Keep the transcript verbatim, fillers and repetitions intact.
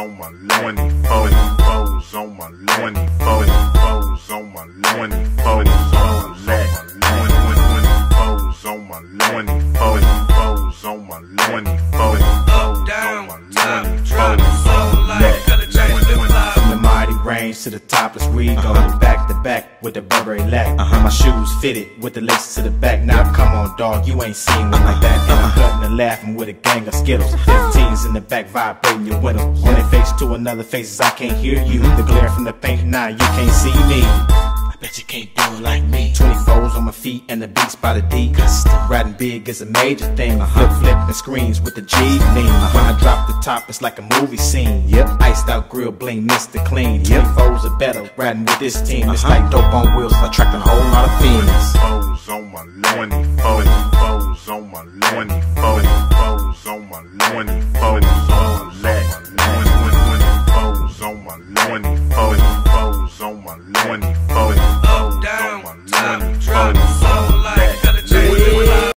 on my lawn, foes on my lawn, foes on my lawn, foes on my lawn, foes on my lawn, up, down, top, drop, soul, like color change, flip flop. From the mighty range to the topless, we go back to back with the Burberry lack. My shoes fitted with the laces to the back. Now come on, dog, you ain't seen one like that. And I'm cutting and laughing with a gang of Skittles. fifteens in the back vibrating your window. One face to another face as I can't hear you. The glare from the paint, now you can't see me. I bet you can't do it like me. twenty-fours on my feet and the beats by the D. Riding big is a major thing. Flip flipping screens with the G lean. When I drop the top, it's like a movie scene. Yep, iced out grill bling, Mister Clean. twenty-fours are better riding with this team. It's like dope on wheels, I attract a whole lot of fiends. Foes on my lawn, foes on my lawn, foes on my lawn, foes on my lawn.